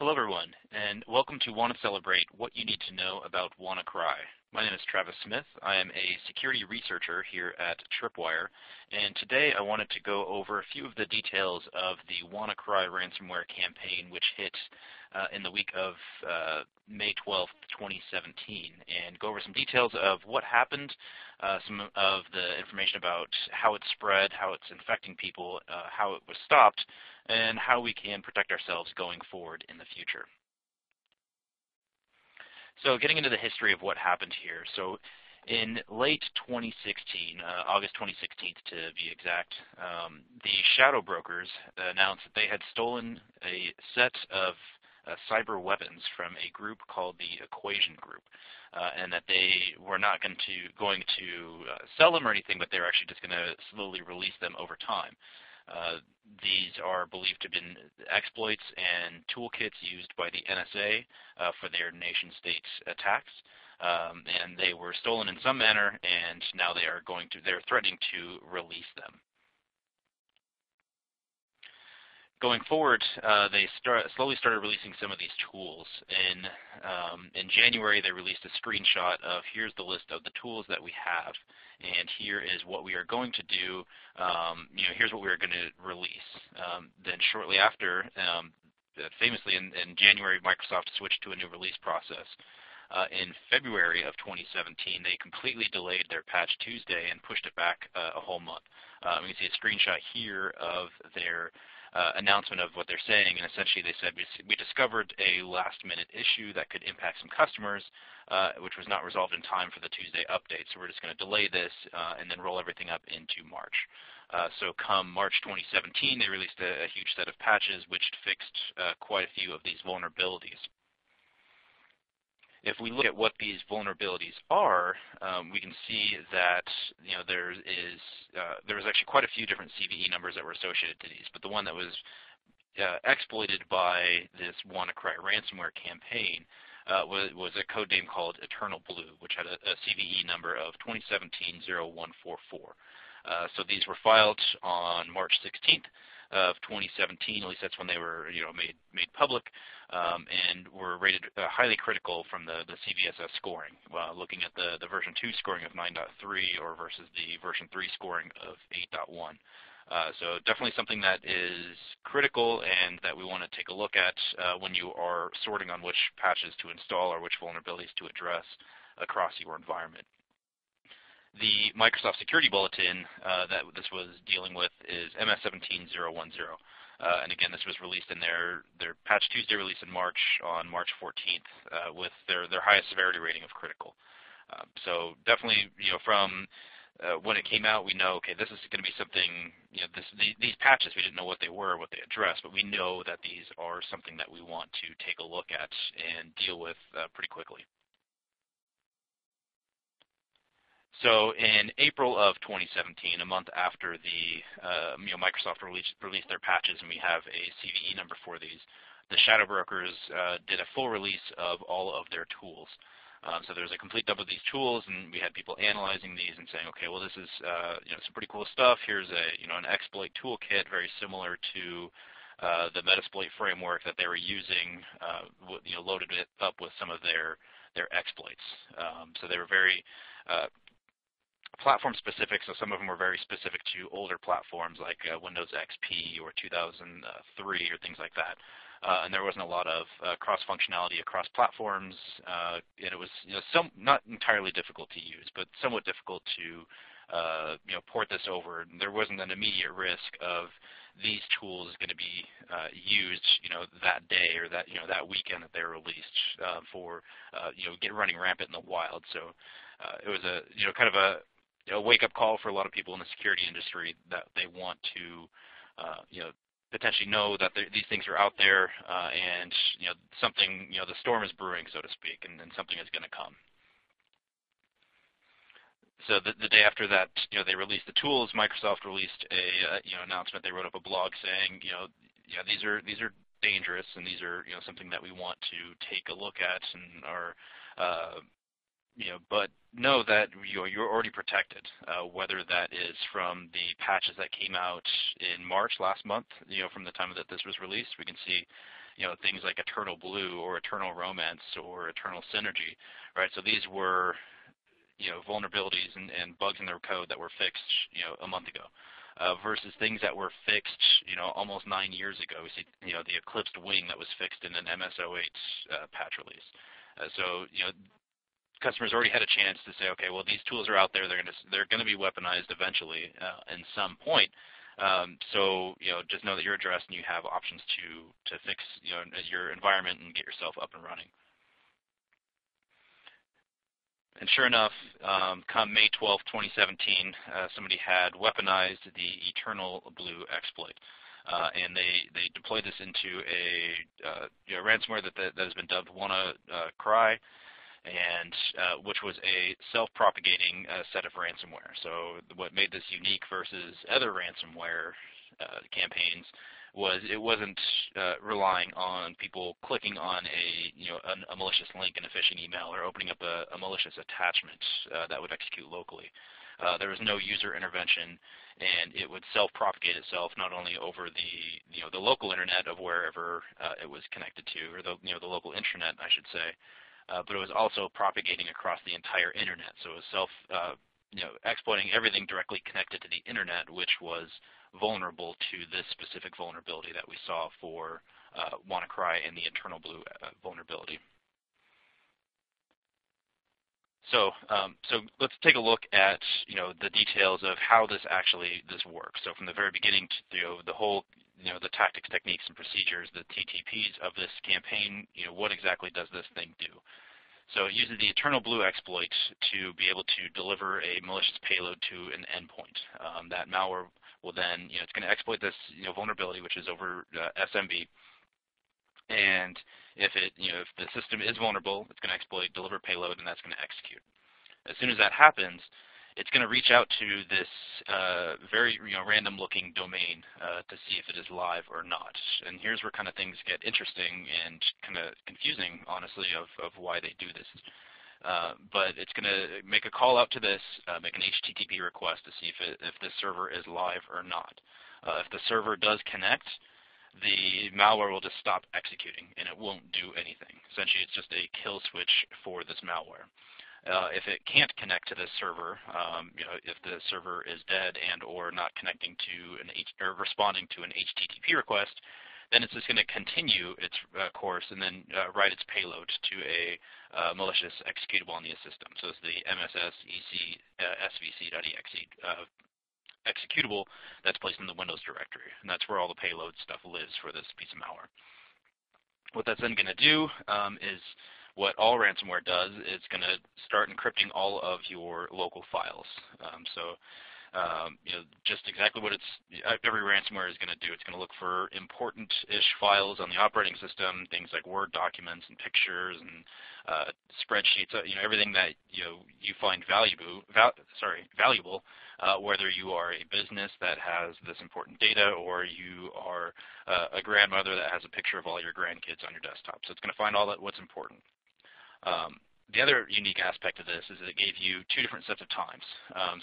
Hello everyone, and welcome to WannaCelebrate, what you need to know about WannaCry. My name is Travis Smith. I am a security researcher here at Tripwire, and today I wanted to go over a few of the details of the WannaCry ransomware campaign, which hit in the week of May 12, 2017, and go over some details of what happened, some of the information about how it spread, how it's infecting people, how it was stopped, and how we can protect ourselves going forward in the future. So getting into the history of what happened here. So in late 2016, August 2016 to be exact, the Shadow Brokers announced that they had stolen a set of cyber weapons from a group called the Equation Group, and that they were not going to sell them or anything, but they were actually just going to slowly release them over time. These are believed to have been exploits and toolkits used by the NSA for their nation-state attacks, and they were stolen in some manner, and now they are they're threatening to release them. Going forward, they slowly started releasing some of these tools. In January, they released a screenshot of here's the list of the tools that we have, and here is what we are going to do. Here's what we are going to release. Then shortly after, famously in January, Microsoft switched to a new release process. In February of 2017, they completely delayed their patch Tuesday and pushed it back a whole month. You can see a screenshot here of their announcement of what they're saying, and essentially they said, we discovered a last-minute issue that could impact some customers, which was not resolved in time for the Tuesday update, so we're just going to delay this and then roll everything up into March. So come March 2017, they released a huge set of patches, which fixed quite a few of these vulnerabilities. If we look at what these vulnerabilities are, we can see that there was actually quite a few different CVE numbers that were associated to these, but the one that was exploited by this WannaCry ransomware campaign was a code name called Eternal Blue, which had a CVE number of 2017-0144. So these were filed on March 16th. Of 2017, at least that's when they were made public, and were rated highly critical from the CVSS scoring, looking at the version 2 scoring of 9.3 or versus the version 3 scoring of 8.1. So definitely something that is critical and that we want to take a look at when you are sorting on which patches to install or which vulnerabilities to address across your environment. The Microsoft Security Bulletin that this was dealing with is MS-17-010. And again, this was released in their Patch Tuesday release in March, on March 14th, with their highest severity rating of critical. So definitely, from when it came out, we know, okay, this is going to be something, these patches, we didn't know what they were, what they addressed, but we know that these are something that we want to take a look at and deal with pretty quickly. So in April of 2017, a month after the Microsoft released their patches, and we have a CVE number for these, the Shadow Brokers did a full release of all of their tools. So there was a complete dump of these tools, and we had people analyzing these and saying, okay, well, this is some pretty cool stuff. Here's an exploit toolkit very similar to the Metasploit framework that they were using, loaded it up with some of their exploits. So they were very platform specific, so some of them were very specific to older platforms like Windows XP or 2003 or things like that. And there wasn't a lot of cross-functionality across platforms, and it was not entirely difficult to use, but somewhat difficult to port this over. There wasn't an immediate risk of these tools going to be used that day or that that weekend that they're released for running rampant in the wild. So it was a kind of a wake-up call for a lot of people in the security industry that they want to, potentially know that these things are out there and, something, the storm is brewing, so to speak, and something is going to come. So the day after that, they released the tools. Microsoft released a announcement. They wrote up a blog saying, these are dangerous and these are something that we want to take a look at and are but know that you're already protected, whether that is from the patches that came out in March last month, from the time that this was released. We can see, things like Eternal Blue or Eternal Romance or Eternal Synergy, right? So these were, vulnerabilities and bugs in their code that were fixed, a month ago, versus things that were fixed, almost 9 years ago. We see, the Eclipsed Wing that was fixed in an MS-08 patch release. Customers already had a chance to say, okay, well, these tools are out there. They're going to be weaponized eventually, at some point. So just know that you're addressed and you have options to fix your environment and get yourself up and running. And sure enough, come May 12, 2017, somebody had weaponized the Eternal Blue exploit, and they deployed this into a ransomware that has been dubbed WannaCry, and which was a self-propagating set of ransomware. So what made this unique versus other ransomware campaigns was it wasn't relying on people clicking on a malicious link in a phishing email or opening up a malicious attachment that would execute locally. There was no user intervention, and it would self-propagate itself not only over the the local internet of wherever it was connected to, or the local intranet, I should say, but it was also propagating across the entire internet. So it was exploiting everything directly connected to the internet, which was vulnerable to this specific vulnerability that we saw for WannaCry and the Eternal Blue vulnerability. So, so let's take a look at the details of how this works. So from the very beginning to the whole the tactics, techniques, and procedures, the TTPs of this campaign. What exactly does this thing do? So it uses the Eternal Blue exploit to be able to deliver a malicious payload to an endpoint. That malware will then, it's going to exploit this vulnerability, which is over SMB. And if the system is vulnerable, it's going to exploit, deliver payload, and that's going to execute. As soon as that happens, it's going to reach out to this very random-looking domain to see if it is live or not. And here's where kind of things get interesting and kind of confusing, honestly, of why they do this. But it's going to make a call out to this, make an HTTP request to see if this server is live or not. If the server does connect, the malware will just stop executing, and it won't do anything. Essentially, it's just a kill switch for this malware. If it can't connect to this server, if the server is dead and or not connecting to or responding to an HTTP request, then it's just going to continue its course and then write its payload to a malicious executable in the system. So it's the MSS-EC-SVC.exe executable that's placed in the Windows directory, and that's where all the payload stuff lives for this piece of malware. What that's then going to do is what all ransomware does. It's going to start encrypting all of your local files. Just exactly what every ransomware is going to do. It's going to look for important-ish files on the operating system, things like Word documents and pictures and spreadsheets, everything that you find valuable, whether you are a business that has this important data or you are a grandmother that has a picture of all your grandkids on your desktop. So it's going to find all that what's important. The other unique aspect of this is that it gave you two different sets of times.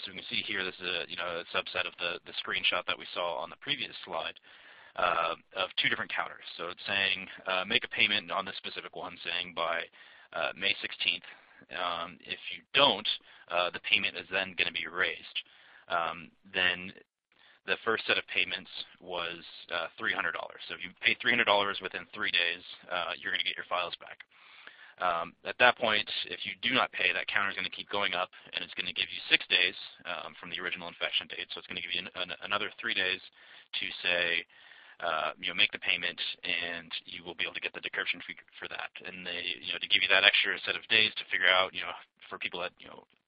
So you can see here, this is a subset of the screenshot that we saw on the previous slide of two different counters. So it's saying make a payment on this specific one, saying by May 16th. If you don't, the payment is then going to be raised. Then the first set of payments was $300. So if you pay $300 within 3 days, you're going to get your files back. At that point, if you do not pay, that counter is going to keep going up, and it's going to give you 6 days from the original infection date. So it's going to give you another 3 days to say, make the payment, and you will be able to get the decryption for that. And they, to give you that extra set of days to figure out, for people that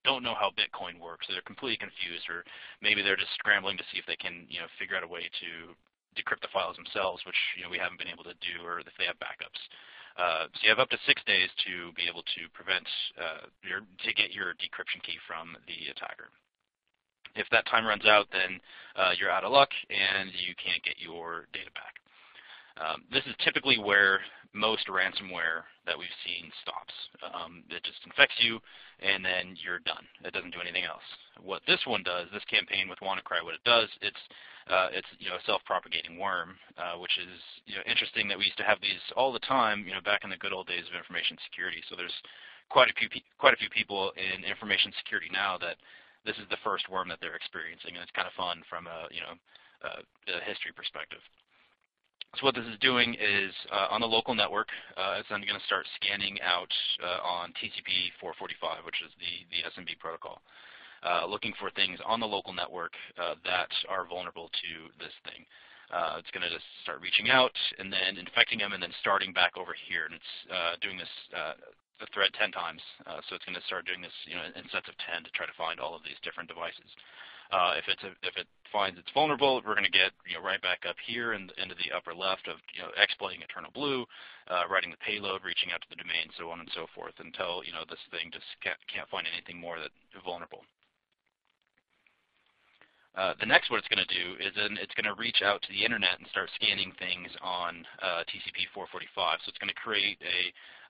don't know how Bitcoin works, or they're completely confused, or maybe they're just scrambling to see if they can, figure out a way to decrypt the files themselves, which we haven't been able to do, or if they have backups. So you have up to 6 days to be able to prevent to get your decryption key from the attacker. If that time runs out, then you're out of luck and you can't get your data back. This is typically where most ransomware that we've seen stops. It just infects you, and then you're done. It doesn't do anything else. What this one does, this campaign with WannaCry, what it does, it's a self-propagating worm, which is interesting that we used to have these all the time, back in the good old days of information security. So there's quite a few people in information security now that this is the first worm that they're experiencing, and it's kind of fun from a a history perspective. So what this is doing is, on the local network, it's then going to start scanning out on TCP 445, which is the SMB protocol, looking for things on the local network that are vulnerable to this thing. It's going to just start reaching out and then infecting them and then starting back over here. And it's doing this the thread 10 times. So it's going to start doing this in sets of 10 to try to find all of these different devices. If it finds it's vulnerable, we're going to get right back up here and into the upper left of exploiting Eternal Blue, writing the payload, reaching out to the domain, so on and so forth, until this thing just can't find anything more that's vulnerable. The next, what it's going to do is then it's going to reach out to the internet and start scanning things on TCP 445. So it's going to create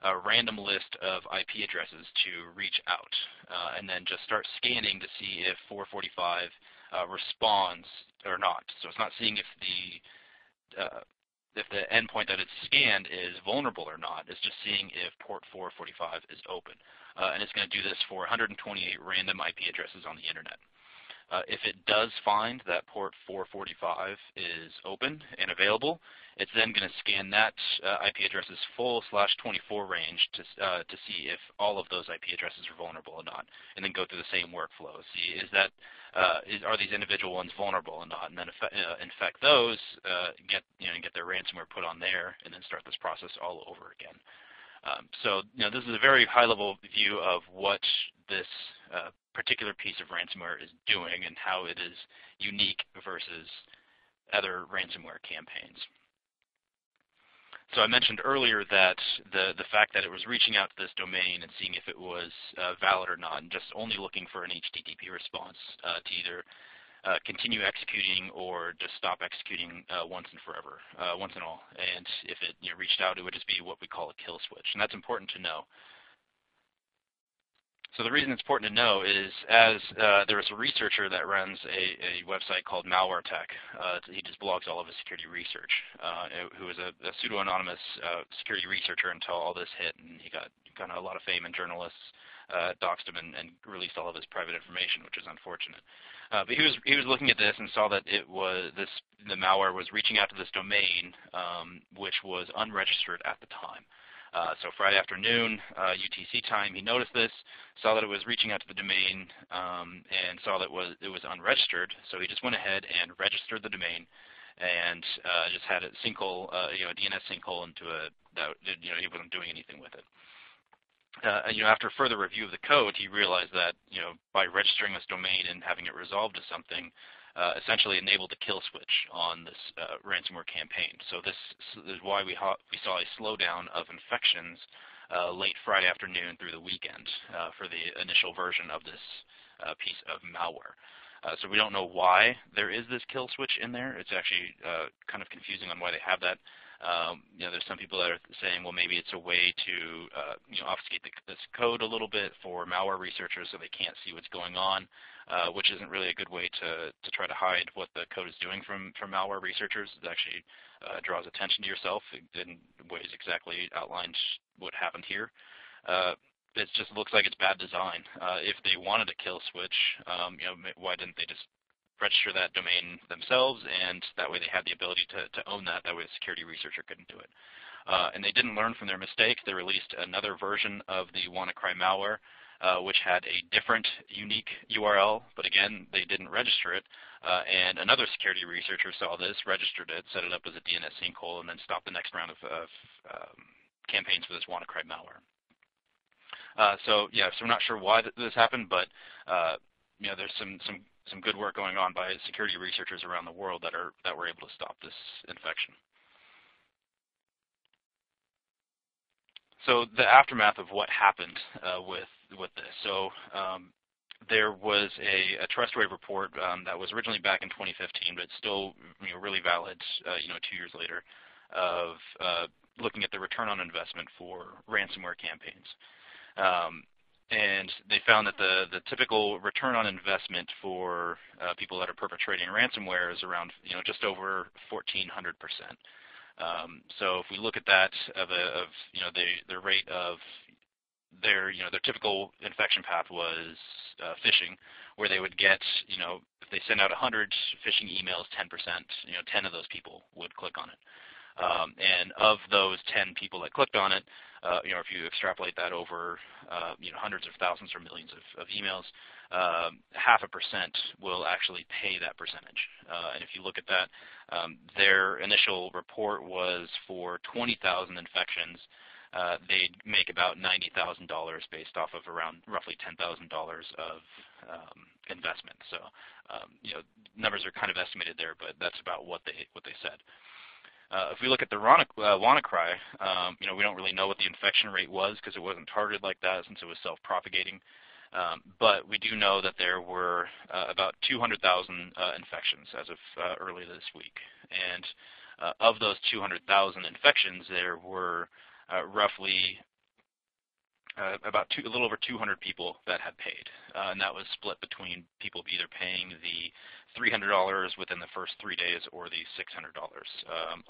a random list of IP addresses to reach out, and then just start scanning to see if 445 responds or not. So it's not seeing if the endpoint that it's scanned is vulnerable or not. It's just seeing if port 445 is open, and it's going to do this for 128 random IP addresses on the internet. If it does find that port 445 is open and available, it's then going to scan that IP address's full /24 range to see if all of those IP addresses are vulnerable or not, and then go through the same workflow. See, are these individual ones vulnerable or not, and then infect those, get their ransomware put on there, and then start this process all over again. So this is a very high-level view of what this particular piece of ransomware is doing and how it is unique versus other ransomware campaigns. So I mentioned earlier that the fact that it was reaching out to this domain and seeing if it was valid or not, and just only looking for an HTTP response to either continue executing or just stop executing once and all. And if it reached out, it would just be what we call a kill switch. And that's important to know. So the reason it's important to know is, as there is a researcher that runs a website called Malware Tech. He just blogs all of his security research, who is a pseudo-anonymous security researcher until all this hit, and he got kind of a lot of fame, and journalists doxed him and released all of his private information, which is unfortunate. But he was looking at this and saw that the malware was reaching out to this domain, which was unregistered at the time. So Friday afternoon, UTC time, he noticed this, saw that it was reaching out to the domain, and saw that it was unregistered. So he just went ahead and registered the domain, and just had a sinkhole, a DNS sinkhole into it. He wasn't doing anything with it. After further review of the code, he realized that by registering this domain and having it resolved to something, essentially enabled the kill switch on this ransomware campaign. So this is why we saw a slowdown of infections late Friday afternoon through the weekend for the initial version of this piece of malware. So we don't know why there is this kill switch in there. It's actually kind of confusing on why they have that. There's some people that are saying, well, maybe it's a way to obfuscate this code a little bit for malware researchers so they can't see what's going on, which isn't really a good way to try to hide what the code is doing from malware researchers. It actually draws attention to yourself in ways exactly outlined what happened here. It just looks like it's bad design. If they wanted a kill switch, why didn't they just register that domain themselves, and that way they had the ability to own that. That way a security researcher couldn't do it. And they didn't learn from their mistake. They released another version of the WannaCry malware, which had a different unique URL, but again, they didn't register it. And another security researcher saw this, registered it, set it up as a DNS sinkhole, and then stopped the next round of campaigns for this WannaCry malware. So we're not sure why this happened, but there's some good work going on by security researchers around the world that were able to stop this infection. So the aftermath of what happened with this. So there was a Trustwave report that was originally back in 2015, but it's still really valid 2 years later. of looking at the return on investment for ransomware campaigns. And they found that the typical return on investment for people that are perpetrating ransomware is around, just over 1,400%. So if we look at that the rate of their typical infection path was phishing, where they would get, if they send out 100 phishing emails, 10%, 10 of those people would click on it. And of those 10 people that clicked on it, if you extrapolate that over, hundreds of thousands or millions of emails, 0.5% will actually pay that percentage. And if you look at that, their initial report was for 20,000 infections, they'd make about $90,000 based off of around roughly $10,000 of investment. So, numbers are kind of estimated there, but that's about what they said. If we look at the WannaCry, we don't really know what the infection rate was because it wasn't targeted like that since it was self-propagating. But we do know that there were about 200,000 infections as of early this week. And of those 200,000 infections, there were roughly a little over 200 people that had paid. And that was split between people either paying the $300 within the first 3 days or the $600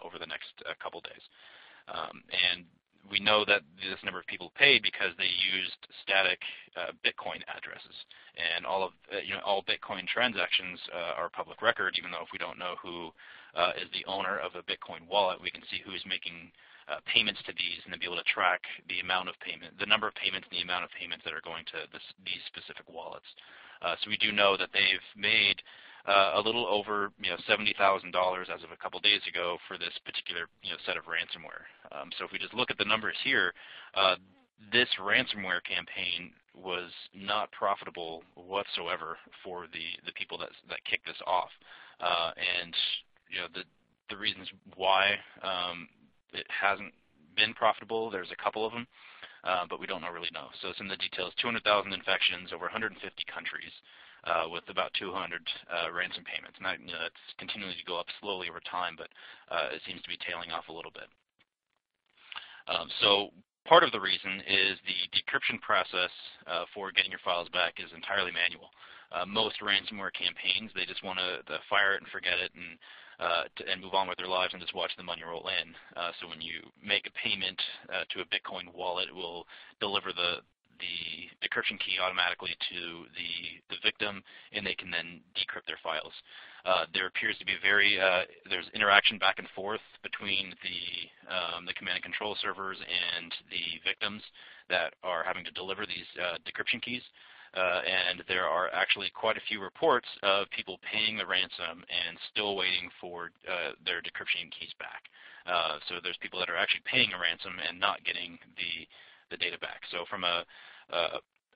over the next couple days. And we know that this number of people paid because they used static Bitcoin addresses. And all of all Bitcoin transactions are public record, even though if we don't know who is the owner of a Bitcoin wallet, we can see who's making payments to these, and then be able to track the amount of payment, the number of payments, and the amount of payments that are going to these specific wallets. So we do know that they've made a little over $70,000 as of a couple days ago for this particular set of ransomware. So if we just look at the numbers here, this ransomware campaign was not profitable whatsoever for the people that kicked this off, and the reasons why. It hasn't been profitable. There's a couple of them, but we don't really know. So it's in the details, 200,000 infections over 150 countries with about 200 ransom payments. And that, it's continuing to go up slowly over time, but it seems to be tailing off a little bit. So part of the reason is the decryption process for getting your files back is entirely manual. Most ransomware campaigns, they just want to fire it and forget it and move on with their lives and just watch the money roll in. So when you make a payment to a Bitcoin wallet, it will deliver the decryption key automatically to the victim, and they can then decrypt their files. There appears to be there's interaction back and forth between the command and control servers and the victims that are having to deliver these decryption keys. And there are actually quite a few reports of people paying the ransom and still waiting for their decryption keys back. So there's people that are actually paying a ransom and not getting the data back. So from a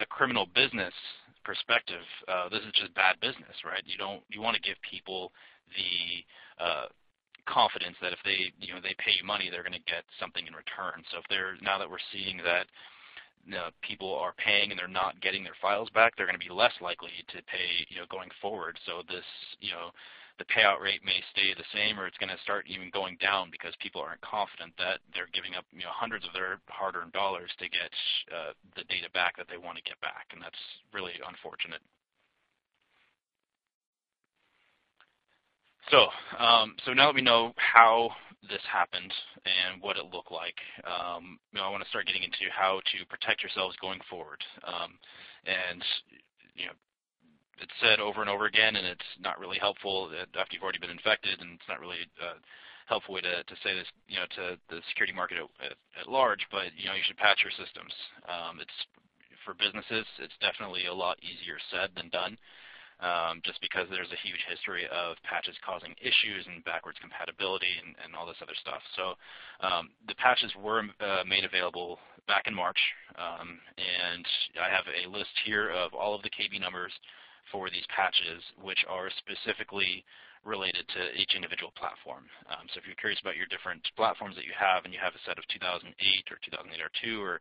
criminal business perspective, this is just bad business, right? You want to give people the confidence that if they pay you money, they're going to get something in return. So if now that we're seeing that. People are paying and they're not getting their files back, they're going to be less likely to pay, going forward. So this, the payout rate may stay the same, or it's going to start even going down because people aren't confident that they're giving up, hundreds of their hard-earned dollars to get the data back that they want to get back, and that's really unfortunate. So, now that we know how this happened and what it looked like, I want to start getting into how to protect yourselves going forward. It's said over and over again, and it's not really helpful after you've already been infected, and it's not really helpful way to say this, to the security market at large. But you should patch your systems. It's for businesses. It's definitely a lot easier said than done. Just because there's a huge history of patches causing issues and backwards compatibility and all this other stuff. So the patches were made available back in March, and I have a list here of all of the KB numbers for these patches, which are specifically related to each individual platform. So if you're curious about your different platforms that you have, and you have a set of 2008 or 2008R2 or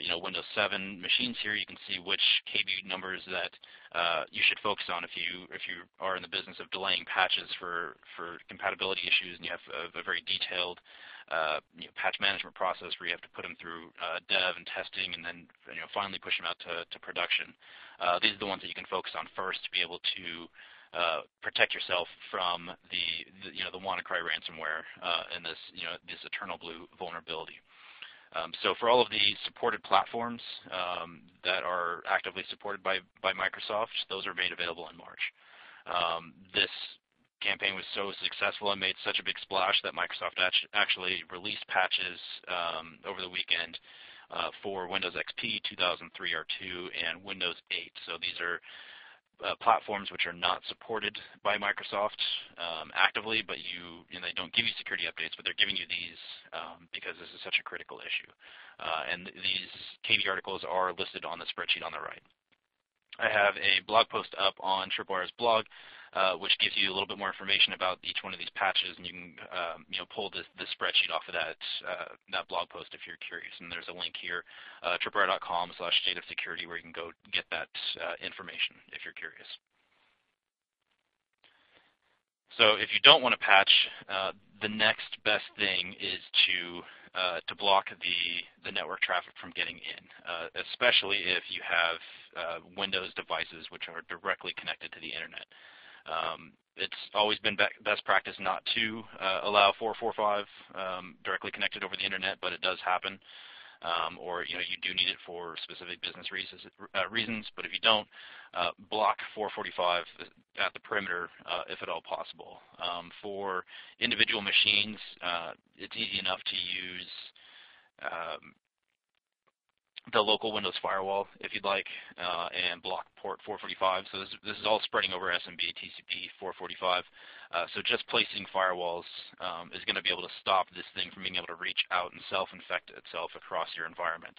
you know, Windows 7 machines here, you can see which KB numbers that you should focus on if you are in the business of delaying patches for compatibility issues, and you have a very detailed you know, patch management process where you have to put them through dev and testing, and then finally push them out to production. These are the ones that you can focus on first to be able to protect yourself from the WannaCry ransomware and this this Eternal Blue vulnerability. So for all of the supported platforms that are actively supported by Microsoft, those are made available in March. This campaign was so successful and made such a big splash that Microsoft actually released patches over the weekend for Windows XP, 2003R2, and Windows 8. So these are platforms which are not supported by Microsoft actively, but they don't give you security updates, but they're giving you these because this is such a critical issue. And these KB articles are listed on the spreadsheet on the right. I have a blog post up on Tripwire's blog, which gives you a little bit more information about each one of these patches, and you can pull the spreadsheet off of that blog post if you're curious. And there's a link here, tripwire.com/stateofsecurity, where you can go get that information if you're curious. So if you don't want to patch, the next best thing is to block the network traffic from getting in, especially if you have Windows devices which are directly connected to the internet. It's always been best practice not to allow 445 directly connected over the internet, but it does happen. Or you do need it for specific business reasons, but if you don't, block 445 at the perimeter if at all possible. For individual machines, it's easy enough to use the local Windows firewall if you'd like, and block port 445. So this is all spreading over SMB, TCP, 445. So just placing firewalls is going to be able to stop this thing from being able to reach out and self-infect itself across your environment.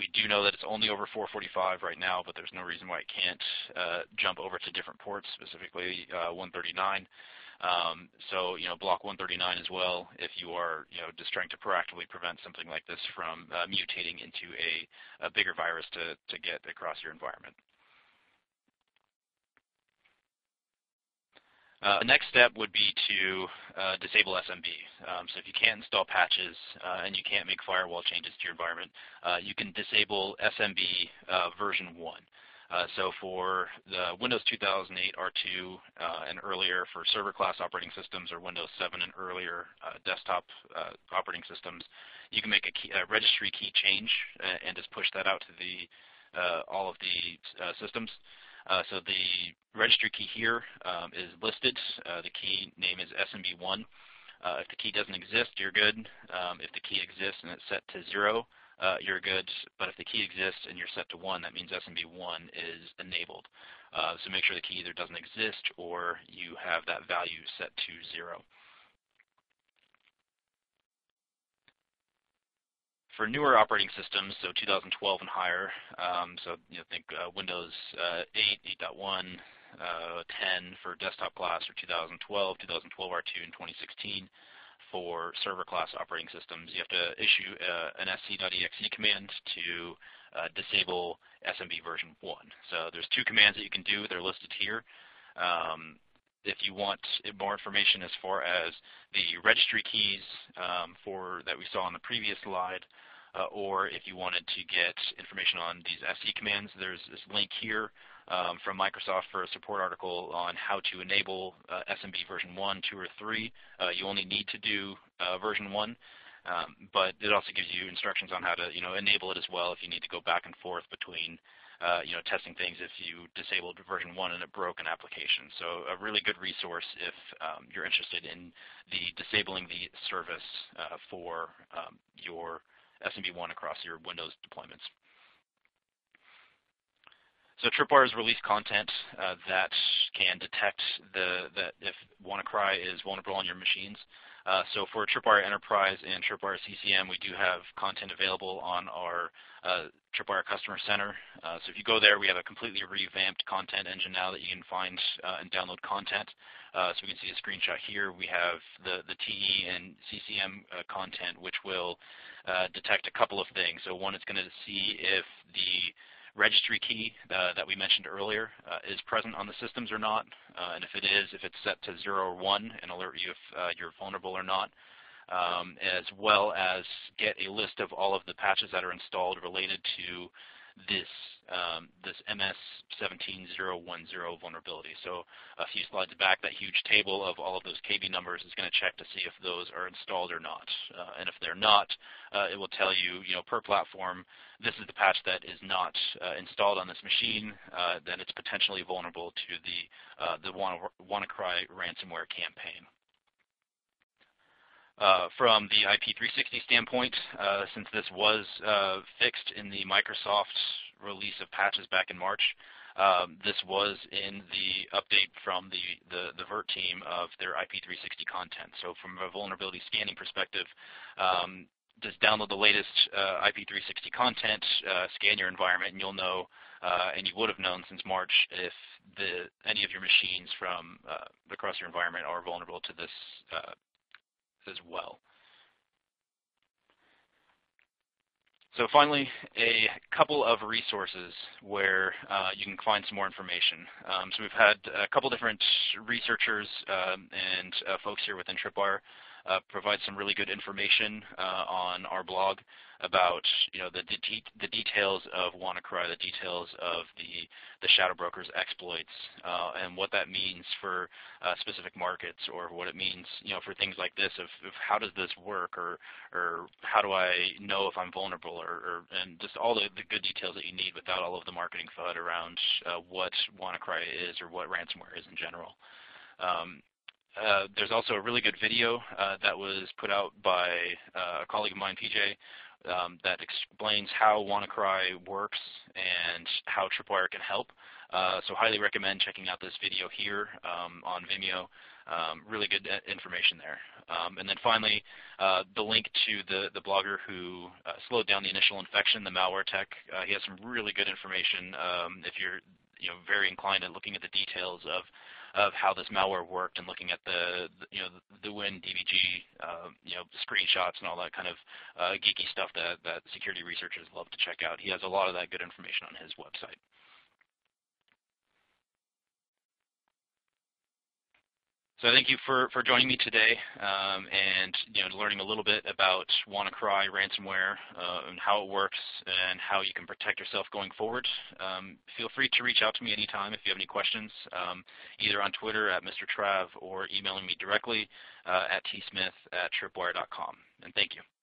We do know that it's only over 445 right now, but there's no reason why it can't jump over to different ports, specifically 139. So block 139 as well if you are just trying to proactively prevent something like this from mutating into a bigger virus to get across your environment. The next step would be to disable SMB. So if you can't install patches and you can't make firewall changes to your environment, you can disable SMB version 1. So for the Windows 2008 R2 and earlier, for server class operating systems, or Windows 7 and earlier desktop operating systems, you can make a registry key change and just push that out to all of the systems. So the registry key here is listed. The key name is SMB1. If the key doesn't exist, you're good. If the key exists and it's set to 0, you're good. But if the key exists and you're set to 1, that means SMB1 is enabled. So make sure the key either doesn't exist or you have that value set to 0. For newer operating systems, so 2012 and higher, so think Windows 8, 8.1, 10 for desktop class, or 2012, 2012 R2, and 2016 for server class operating systems, you have to issue an sc.exe command to disable SMB version 1. So there's two commands that you can do. They're listed here. If you want more information as far as the registry keys that we saw on the previous slide, or if you wanted to get information on these SC commands, there's this link here from Microsoft for a support article on how to enable SMB version 1, 2, or 3. You only need to do version 1, but it also gives you instructions on how to enable it as well if you need to go back and forth between testing things if you disabled version 1 and it broke an application. So a really good resource if you're interested in the disabling the service for your SMB1 across your Windows deployments. So Tripwire has released content that can detect that if WannaCry is vulnerable on your machines. So for Tripwire Enterprise and Tripwire CCM, we do have content available on our Tripwire Customer Center. So if you go there, we have a completely revamped content engine now that you can find and download content So we can see a screenshot here. We have the TE and CCM content, which will detect a couple of things. So one is going to see if the registry key that we mentioned earlier is present on the systems or not, and if it is, if it's set to 0 or 1, and alert you if you're vulnerable or not, as well as get a list of all of the patches that are installed related to this this MS-17-010 vulnerability. So a few slides back, that huge table of all of those KB numbers is going to check to see if those are installed or not. And if they're not, it will tell you, per platform, this is the patch that is not installed on this machine, then it's potentially vulnerable to the WannaCry ransomware campaign. From the IP360 standpoint, since this was fixed in the Microsoft release of patches back in March, this was in the update from the VERT team of their IP360 content. So from a vulnerability scanning perspective, just download the latest IP360 content, scan your environment, and you'll know, and you would have known since March, if any of your machines from across your environment are vulnerable to this as well. So finally, a couple of resources where you can find some more information. So we've had a couple different researchers and folks here within Tripwire provide some really good information on our blog about the details of WannaCry, the details of the Shadow Brokers exploits, and what that means for specific markets, or what it means for things like this of how does this work, or how do I know if I'm vulnerable, or and just all the good details that you need without all of the marketing FUD around what WannaCry is or what ransomware is in general. There's also a really good video that was put out by a colleague of mine, PJ, that explains how WannaCry works and how Tripwire can help. So highly recommend checking out this video here on Vimeo. Really good information there. And then finally, the link to the blogger who slowed down the initial infection, the Malware Tech. He has some really good information if you're very inclined to looking at the details of how this malware worked, and looking at the Win DBG screenshots and all that kind of geeky stuff that security researchers love to check out. He has a lot of that good information on his website. So thank you for joining me today and learning a little bit about WannaCry ransomware and how it works and how you can protect yourself going forward. Feel free to reach out to me anytime if you have any questions, either on Twitter at MrTrav or emailing me directly at tsmith@tripwire.com. And thank you.